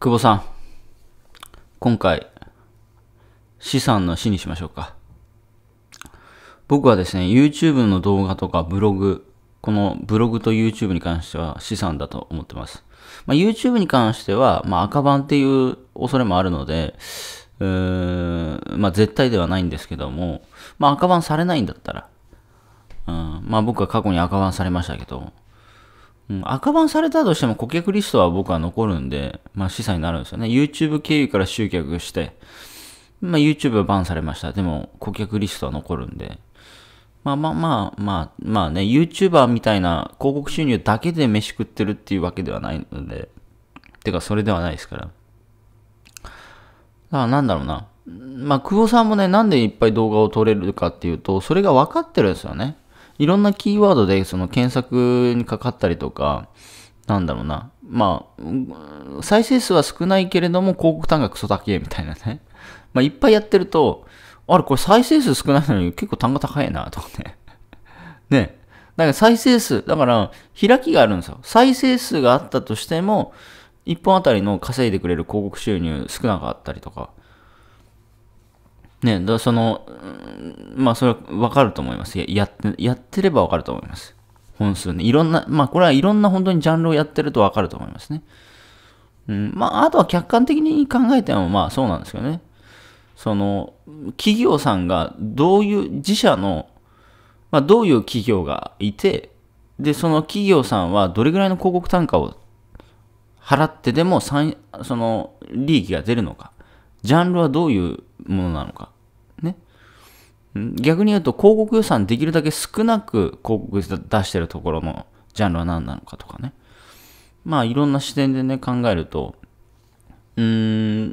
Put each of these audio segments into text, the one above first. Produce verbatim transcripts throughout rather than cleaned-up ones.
久保さん、今回、資産の死にしましょうか。僕はですね、YouTube の動画とかブログ、このブログと YouTube に関しては資産だと思ってます。まあ、YouTube に関しては、まあ、赤版っていう恐れもあるので、うーんまあ、絶対ではないんですけども、まあ、赤版されないんだったら、うんまあ、僕は過去に赤版されましたけど、赤版されたとしても顧客リストは僕は残るんで、まあ資産になるんですよね。YouTube 経由から集客して、まあ YouTube はバンされました。でも顧客リストは残るんで。まあまあまあまあ、まあね、YouTuber みたいな広告収入だけで飯食ってるっていうわけではないので、てかそれではないですから。だからなんだろうな。まあ久保さんもね、なんでいっぱい動画を撮れるかっていうと、それが分かってるんですよね。いろんなキーワードでその検索にかかったりとか、なんだろうな。まあ、再生数は少ないけれども広告単価クソ高えみたいなね。まあいっぱいやってると、あれこれ再生数少ないのに結構単価高いなとかね。ね。だから再生数、だから開きがあるんですよ。再生数があったとしても、いっぽんあたりの稼いでくれる広告収入少なかったりとか。ね、その、まあ、それはわかると思います。やって、やってればわかると思います。本数ね。いろんな、まあ、これはいろんな本当にジャンルをやってるとわかると思いますね。うん、まあ、あとは客観的に考えても、まあ、そうなんですけどね。その、企業さんがどういう、自社の、まあ、どういう企業がいて、で、その企業さんはどれぐらいの広告単価を払ってでも、その、利益が出るのか。ジャンルはどういうものなのか。ね。逆に言うと、広告予算できるだけ少なく広告出してるところのジャンルは何なのかとかね。まあ、いろんな視点でね、考えると、うー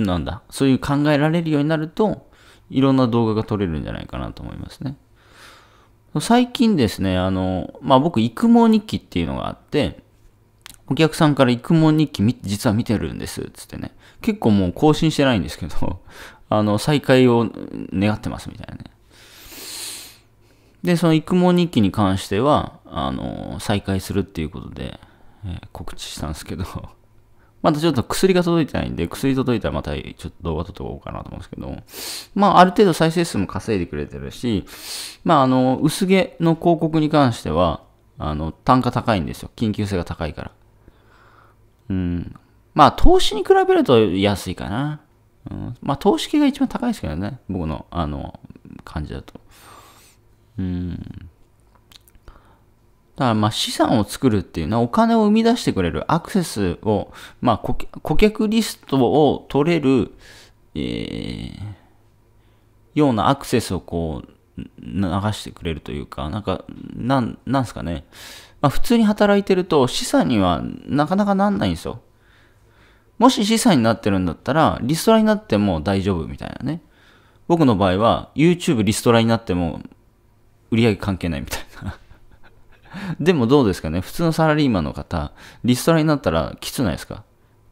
ん、なんだ。そういう考えられるようになると、いろんな動画が撮れるんじゃないかなと思いますね。最近ですね、あの、まあ僕、育毛日記っていうのがあって、お客さんから育毛日記実は見てるんです。つってね。結構もう更新してないんですけど、あの、再開を願ってますみたいなね。で、その育毛日記に関しては、あの、再開するっていうことで、えー、告知したんですけど、まだちょっと薬が届いてないんで、薬届いたらまたちょっと動画撮っておこうかなと思うんですけど、まあ、ある程度再生数も稼いでくれてるし、まあ、あの、薄毛の広告に関しては、あの、単価高いんですよ。緊急性が高いから。うん、まあ投資に比べると安いかな。うん、まあ投資系が一番高いですけどね。僕のあの感じだと。うん。だからまあ資産を作るっていうのはお金を生み出してくれるアクセスを、まあ顧客、顧客リストを取れる、えー、ようなアクセスをこう流してくれるというか、なんか、なん、なんですかね。まあ、普通に働いてると資産にはなかなかなんないんですよ。もし資産になってるんだったらリストラになっても大丈夫みたいなね。僕の場合は YouTube リストラになっても売り上げ関係ないみたいな。でもどうですかね。普通のサラリーマンの方、リストラになったらきつないですか。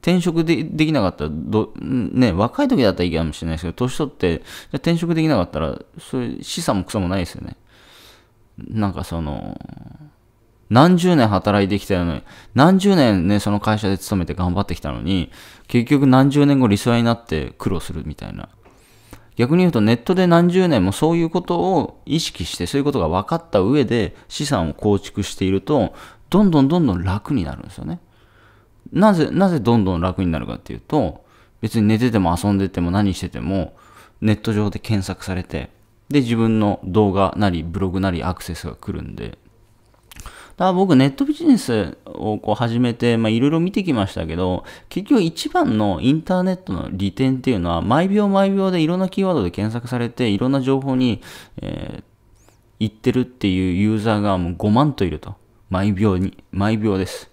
転職 で, できなかったらど、ね、若い時だったらいいかもしれないですけど、年取って転職できなかったらそれ資産もクソもないですよね。なんかその、何十年働いてきたのに、何十年ね、その会社で勤めて頑張ってきたのに、結局何十年後リストラになって苦労するみたいな。逆に言うとネットで何十年もそういうことを意識して、そういうことが分かった上で資産を構築していると、どんどんどんどん楽になるんですよね。なぜ、なぜどんどん楽になるかっていうと、別に寝てても遊んでても何してても、ネット上で検索されて、で自分の動画なりブログなりアクセスが来るんで、だから僕ネットビジネスをこう始めて、まあいろいろ見てきましたけど、結局一番のインターネットの利点っていうのは、毎秒毎秒でいろんなキーワードで検索されて、いろんな情報に、えー、行ってるっていうユーザーがもうごまんといると。毎秒に、毎秒です。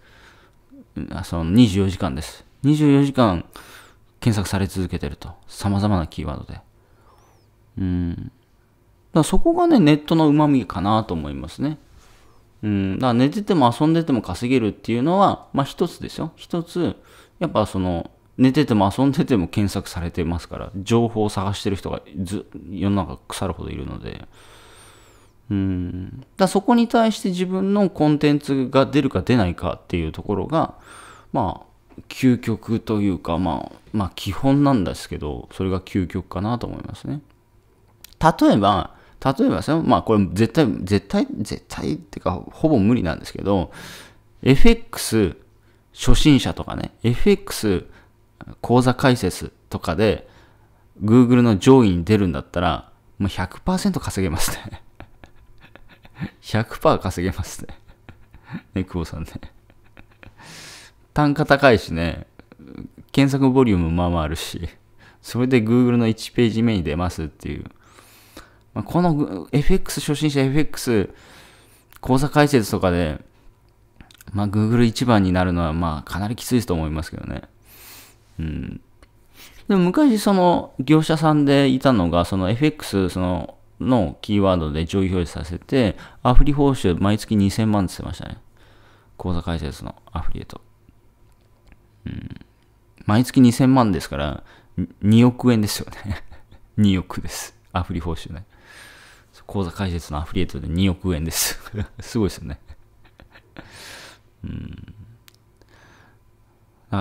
そのにじゅうよじかんです。にじゅうよじかん検索され続けてると。様々なキーワードで。うん。だからそこがね、ネットのうまみかなと思いますね。うん、だから寝てても遊んでても稼げるっていうのは、まあ一つですよ。一つ、やっぱその、寝てても遊んでても検索されてますから、情報を探してる人がず世の中腐るほどいるので、うん、だからそこに対して自分のコンテンツが出るか出ないかっていうところが、まあ、究極というか、まあ、まあ基本なんですけど、それが究極かなと思いますね。例えば、例えばですね、まあこれ絶対、絶対、絶対ってかほぼ無理なんですけど、エフエックス 初心者とかね、エフエックス 口座開設とかで Google の上位に出るんだったら、もう ひゃくパーセント 稼げますね。ひゃくパーセント 稼げますね。ね、久保さんね。単価高いしね、検索ボリュームまあまああるし、それで Google のいちページ目に出ますっていう。まあ、この エフエックス 初心者 エフエックス 口座開設とかで、まあ、Google 一番になるのはまあかなりきついと思いますけどね。うん。でも昔その業者さんでいたのが、その エフエックス そののキーワードで上位表示させて、アフリ報酬毎月にせんまんって言ってましたね。口座開設のアフリエイト。うん。毎月にせんまんですから、におくえんですよね。におくです。アフリ報酬ね。口座開設のアフリエイトでにおくえんです。すごいですよね。うん。だか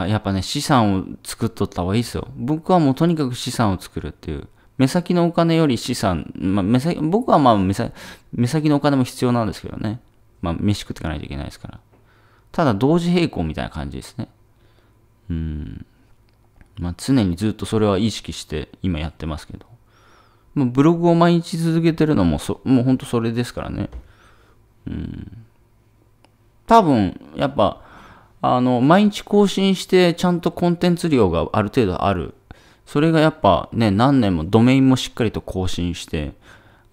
らやっぱね、資産を作っとった方がいいですよ。僕はもうとにかく資産を作るっていう。目先のお金より資産、まあ、目先、僕はまあ目先、目先のお金も必要なんですけどね。まあ、飯食っていかないといけないですから。ただ、同時並行みたいな感じですね。うん。まあ、常にずっとそれは意識して今やってますけど。まあ、ブログを毎日続けてるのもそ、もうほんとそれですからね。うん。多分、やっぱ、あの、毎日更新してちゃんとコンテンツ量がある程度ある。それがやっぱね、何年もドメインもしっかりと更新して、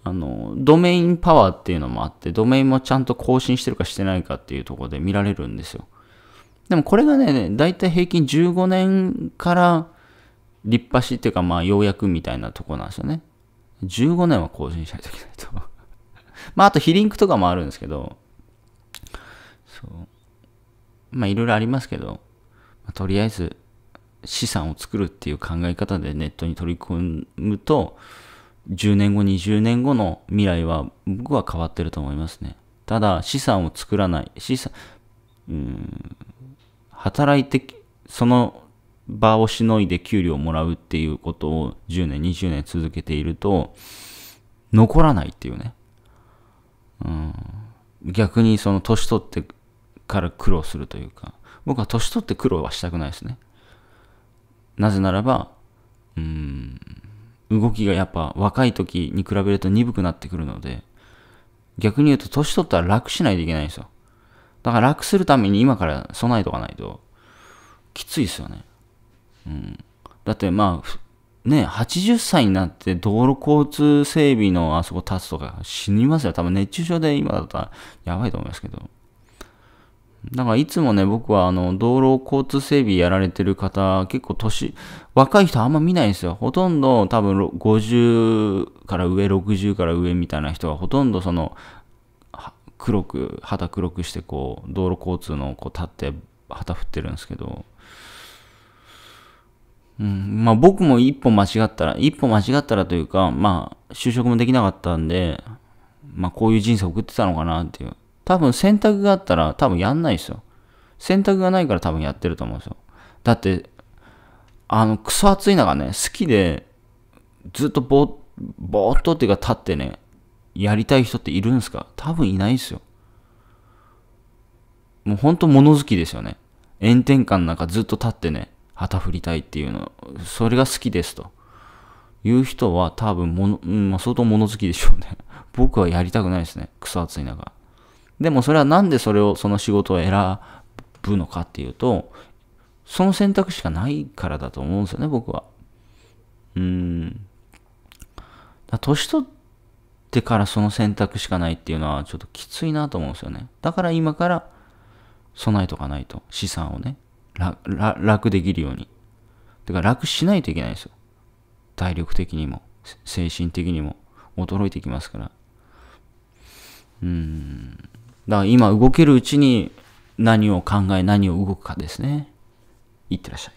あの、ドメインパワーっていうのもあって、ドメインもちゃんと更新してるかしてないかっていうところで見られるんですよ。でもこれがね、だいたい平均じゅうごねんから立派しっていうか、まあ、ようやくみたいなところなんですよね。じゅうごねんは更新しないといけないと。まあ、あと非リンクとかもあるんですけど、そう。まあ、いろいろありますけど、まあ、とりあえず、資産を作るっていう考え方でネットに取り組むと、じゅうねんご、にじゅうねんごの未来は僕は変わってると思いますね。ただ、資産を作らない。資産、うーん、働いて、その場をしのいで給料をもらうっていうことをじゅうねん、にじゅうねん続けていると、残らないっていうね。うん、逆にその年取ってから苦労するというか、僕は年取って苦労はしたくないですね。なぜならば、うーん、動きがやっぱ若い時に比べると鈍くなってくるので、逆に言うと年取ったら楽しないといけないんですよ。だから楽するために今から備えとかないと、きついですよね。うん。だってまあ、ね、はちじゅっさいになって道路交通整備のあそこ立つとか死にますよ。多分熱中症で今だったらやばいと思いますけど。だからいつもね、僕はあの、道路交通整備やられてる方、結構年、若い人あんま見ないんですよ。ほとんど多分ごじゅうから上、ろくじゅうから上みたいな人はほとんどその、黒く、肌黒くしてこう、道路交通のこう立って、旗振ってるんですけど、うん、まあ僕も一歩間違ったら、一歩間違ったらというか、まあ就職もできなかったんで、まあこういう人生送ってたのかなっていう。多分選択があったら多分やんないですよ。選択がないから多分やってると思うんですよ。だって、あの、クソ暑い中ね、好きで、ずっとぼーっ、ぼーっとっていうか立ってね、やりたい人っているんですか？多分いないですよ。もうほんと物好きですよね。炎天下の中ずっと立ってね、旗振りたいっていうの、それが好きですと。いう人は多分もの、うん、まあ、相当物好きでしょうね。僕はやりたくないですね。クソ暑い中。でもそれはなんでそれを、その仕事を選ぶのかっていうと、その選択しかないからだと思うんですよね、僕は。うーん。だ年取ってからその選択しかないっていうのはちょっときついなと思うんですよね。だから今から備えとかないと、資産をね、楽できるように。てか楽しないといけないんですよ。体力的にも、精神的にも、衰えてきますから。うーん。だから今動けるうちに何を考え何を動くかですね。いってらっしゃい。